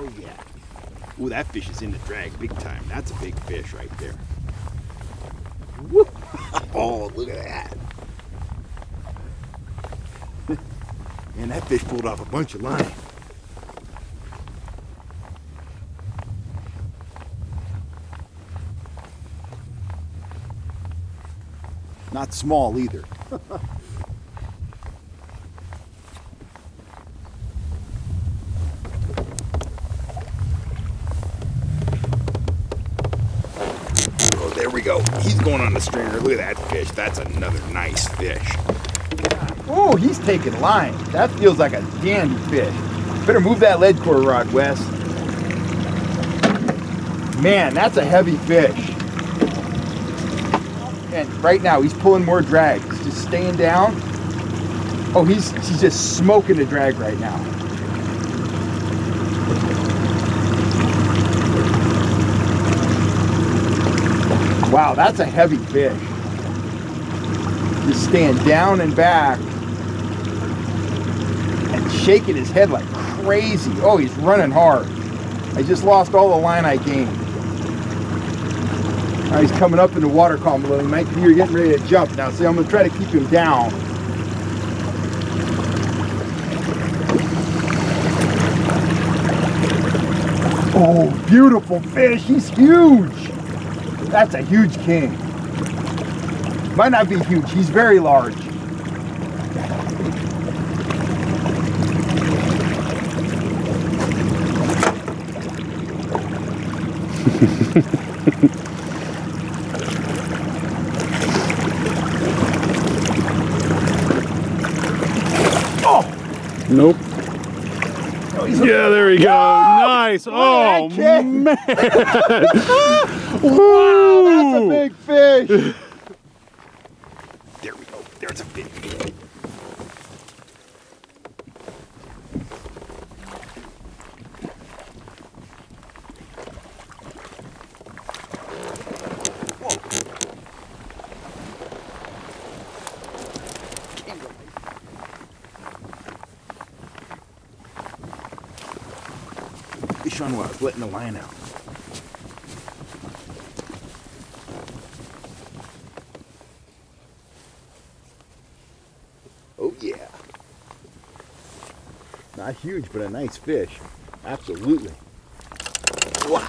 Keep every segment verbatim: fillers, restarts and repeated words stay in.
Oh yeah. Ooh, that fish is in the drag big time. That's a big fish right there. Whoop. Oh, look at that. And that fish pulled off a bunch of line. Not small either. Oh, there we go. He's going on the stringer. Look at that fish. That's another nice fish. Oh, he's taking line. That feels like a dandy fish. Better move that lead core rod, Wes. Man, that's a heavy fish. And right now, he's pulling more drags. Just staying down. Oh, he's, he's just smoking the drag right now. Wow, that's a heavy fish. Just staying down and back. And shaking his head like crazy. Oh, he's running hard. I just lost all the line I gained. Now he's coming up in the water column below. He might be here getting ready to jump now. See, I'm going to try to keep him down. Oh, beautiful fish. He's huge. That's a huge king. Might not be huge. He's very large. Oh! Nope. Oh, yeah, there we go. Whoa! Nice. Oh, man. Wow, that's a big fish. There we go. There's a fish. On what I was letting the line out. Oh yeah. Not huge, but a nice fish. Absolutely. Wow.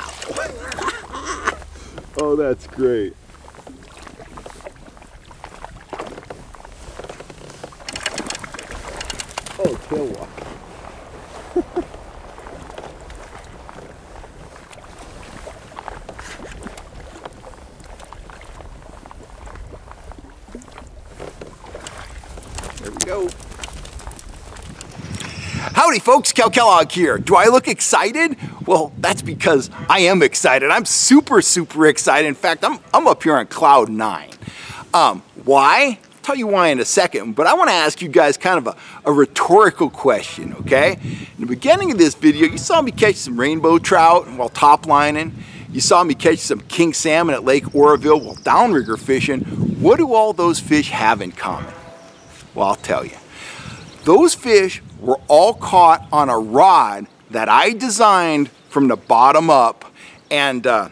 Oh, that's great. Oh, tail walk. Howdy folks, Cal Kellogg here. Do I look excited? Well, that's because I am excited. I'm super, super excited. In fact, I'm, I'm up here on cloud nine. Um, why? I'll tell you why in a second, but I wanna ask you guys kind of a, a rhetorical question, okay? In the beginning of this video, you saw me catch some rainbow trout while top lining. You saw me catch some king salmon at Lake Oroville while downrigger fishing. What do all those fish have in common? Well, I'll tell you. Those fish were all caught on a rod that I designed from the bottom up. And uh,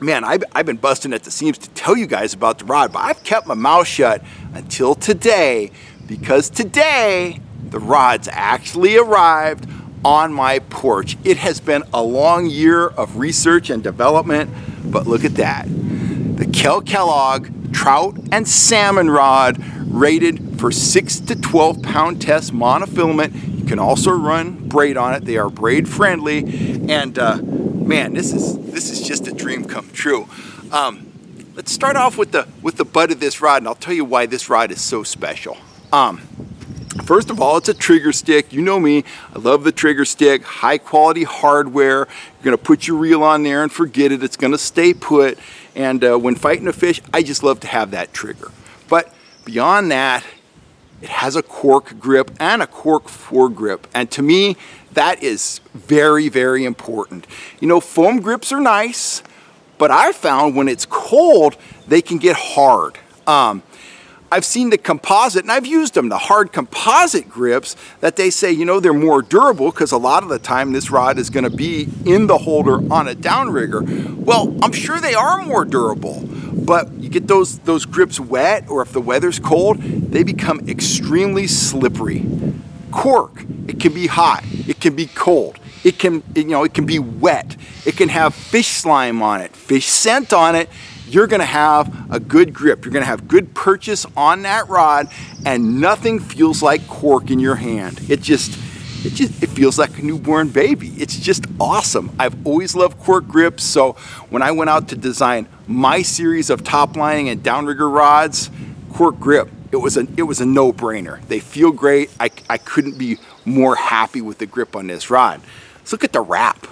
man, I've, I've been busting at the seams to tell you guys about the rod, but I've kept my mouth shut until today, because today the rod's actually arrived on my porch. It has been a long year of research and development, but look at that. The Cal Kellogg Trout and Salmon Rod, rated for six to twelve pound test monofilament. You can also run braid on it. They are braid friendly. And uh, man, this is this is just a dream come true. Um, let's start off with the with the butt of this rod, and I'll tell you why this rod is so special. Um, First of all, it's a trigger stick. You know me, I love the trigger stick, high quality hardware. You're gonna put your reel on there and forget it, it's gonna stay put. And uh, when fighting a fish, I just love to have that trigger. But beyond that, it has a cork grip and a cork foregrip. And to me, that is very, very important. You know, foam grips are nice, but I found when it's cold, they can get hard. Um, I've seen the composite, and I've used them, the hard composite grips that they say, you know, they're more durable because a lot of the time this rod is going to be in the holder on a downrigger. Well, I'm sure they are more durable, but you get those, those grips wet, or if the weather's cold, they become extremely slippery. Cork, it can be hot, it can be cold, it can, you know, it can be wet, it can have fish slime on it, fish scent on it. You're gonna have a good grip. You're gonna have good purchase on that rod, and nothing feels like cork in your hand. It just, it just, it feels like a newborn baby. It's just awesome. I've always loved cork grips, so when I went out to design my series of top lining and downrigger rods, cork grip, it was a, it was a no-brainer. They feel great. I, I couldn't be more happy with the grip on this rod. Let's look at the wrap.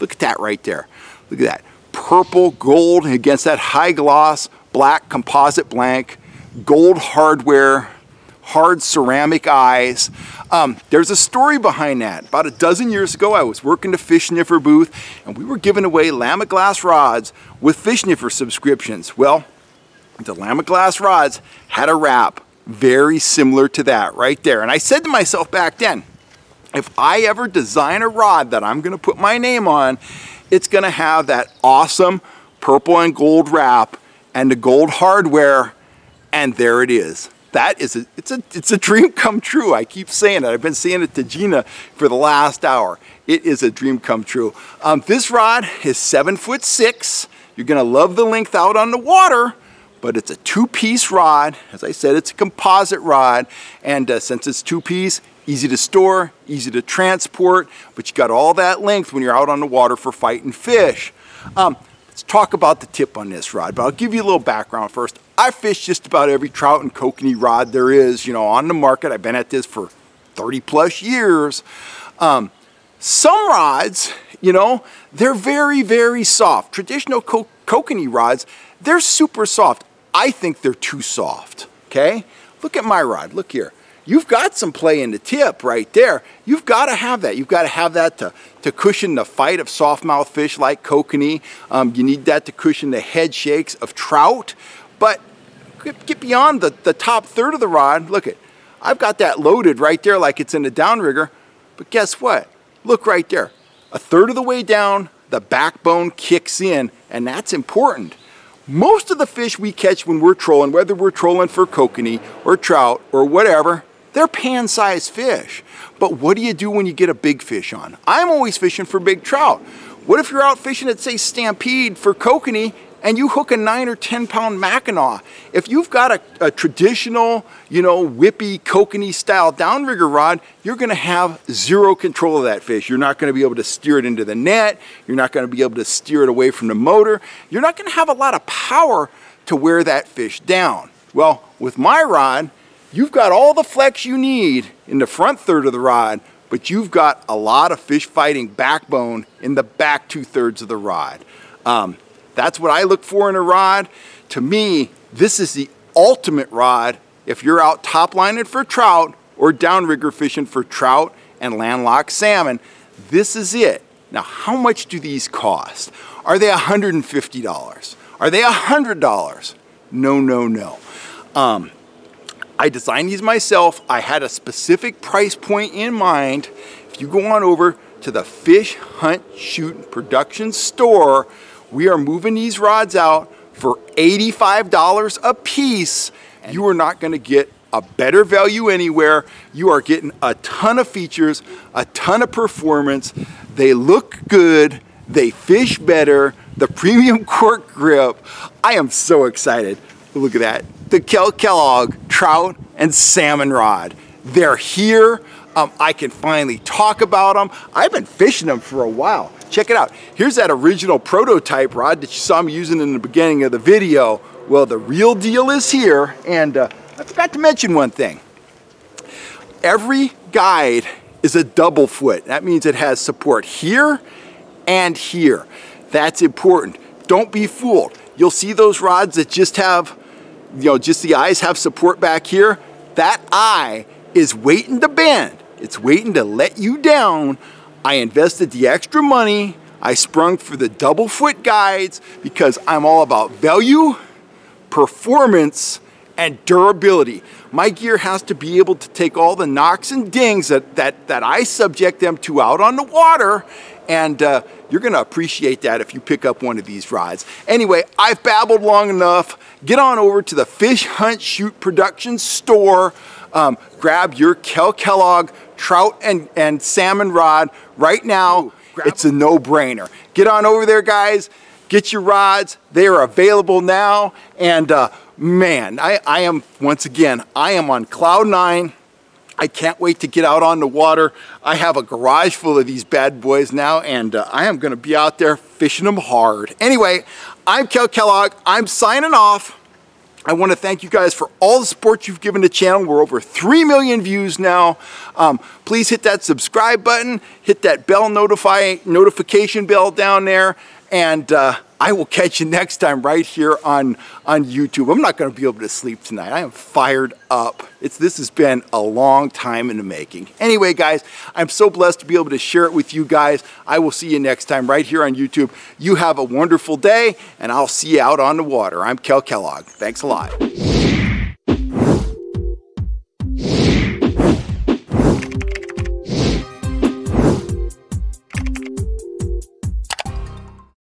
Look at that right there. Look at that. Purple gold against that high gloss black composite blank, gold hardware, hard ceramic eyes. Um, there's a story behind that. About a dozen years ago, I was working the Fish Sniffer booth, and we were giving away Lamiglas rods with Fish Sniffer subscriptions. Well, the Lamiglas rods had a wrap very similar to that right there. And I said to myself back then, if I ever design a rod that I'm gonna put my name on, it's gonna have that awesome purple and gold wrap and the gold hardware, and there it is. That is a, it's a, it's a dream come true. I keep saying it. I've been saying it to Gina for the last hour. It is a dream come true. Um, this rod is seven foot six. You're gonna love the length out on the water, but it's a two-piece rod. As I said, it's a composite rod, and uh, since it's two-piece, easy to store, easy to transport, but you got all that length when you're out on the water for fighting fish. Um, let's talk about the tip on this rod, but I'll give you a little background first. I fish just about every trout and kokanee rod there is, you know, on the market. I've been at this for thirty plus years. Um, some rods, you know, they're very, very soft. Traditional ko kokanee rods, they're super soft. I think they're too soft, okay? Look at my rod, look here. You've got some play in the tip right there. You've got to have that. You've got to have that to, to cushion the fight of softmouth fish like kokanee. Um, you need that to cushion the head shakes of trout. But get beyond the, the top third of the rod. Look at, I've got that loaded right there like it's in a downrigger. But guess what? Look right there. A third of the way down, the backbone kicks in, and that's important. Most of the fish we catch when we're trolling, whether we're trolling for kokanee or trout or whatever, they're pan-sized fish. But what do you do when you get a big fish on? I'm always fishing for big trout. What if you're out fishing at, say, Stampede for kokanee, and you hook a nine or ten pound mackinaw? If you've got a, a traditional, you know, whippy kokanee style downrigger rod, you're gonna have zero control of that fish. You're not gonna be able to steer it into the net. You're not gonna be able to steer it away from the motor. You're not gonna have a lot of power to wear that fish down. Well, with my rod, you've got all the flex you need in the front third of the rod, but you've got a lot of fish fighting backbone in the back two thirds of the rod. Um, that's what I look for in a rod. To me, this is the ultimate rod if you're out top lining for trout or downrigger fishing for trout and landlocked salmon. This is it. Now, how much do these cost? Are they one hundred fifty dollars? Are they one hundred dollars? No, no, no. Um, I designed these myself. I had a specific price point in mind. If you go on over to the Fish Hunt Shoot Production Store, we are moving these rods out for eighty-five dollars a piece. You are not gonna get a better value anywhere. You are getting a ton of features, a ton of performance. They look good, they fish better, the premium cork grip. I am so excited. Look at that. The Cal Kellogg Trout and Salmon Rod. They're here. Um, I can finally talk about them. I've been fishing them for a while. Check it out. Here's that original prototype rod that you saw me using in the beginning of the video. Well, the real deal is here. And uh, I forgot to mention one thing. Every guide is a double foot. That means it has support here and here. That's important. Don't be fooled. You'll see those rods that just have, you know, just the eyes have support back here. That eye is waiting to bend. It's waiting to let you down. I invested the extra money. I sprung for the double foot guides because I'm all about value, performance, and durability. My gear has to be able to take all the knocks and dings that, that, that I subject them to out on the water, and uh, you're gonna appreciate that if you pick up one of these rods. Anyway, I've babbled long enough. Get on over to the Fish Hunt Shoot Production Store. Um, grab your Cal Kellogg Trout and, and salmon rod right now. It's a no-brainer. Get on over there, guys. Get your rods. They are available now. And uh, man, I, I am, once again, I am on cloud nine. I can't wait to get out on the water. I have a garage full of these bad boys now, and uh, I am gonna be out there fishing them hard. Anyway, I'm Cal Kellogg. I'm signing off. I want to thank you guys for all the support you've given the channel. We're over three million views now. Um, please hit that subscribe button, hit that bell notify, notification bell down there, and uh, I will catch you next time right here on, on YouTube. I'm not going to be able to sleep tonight. I am fired up. It's, this has been a long time in the making. Anyway, guys, I'm so blessed to be able to share it with you guys. I will see you next time right here on YouTube. You have a wonderful day, and I'll see you out on the water. I'm Cal Kellogg. Thanks a lot.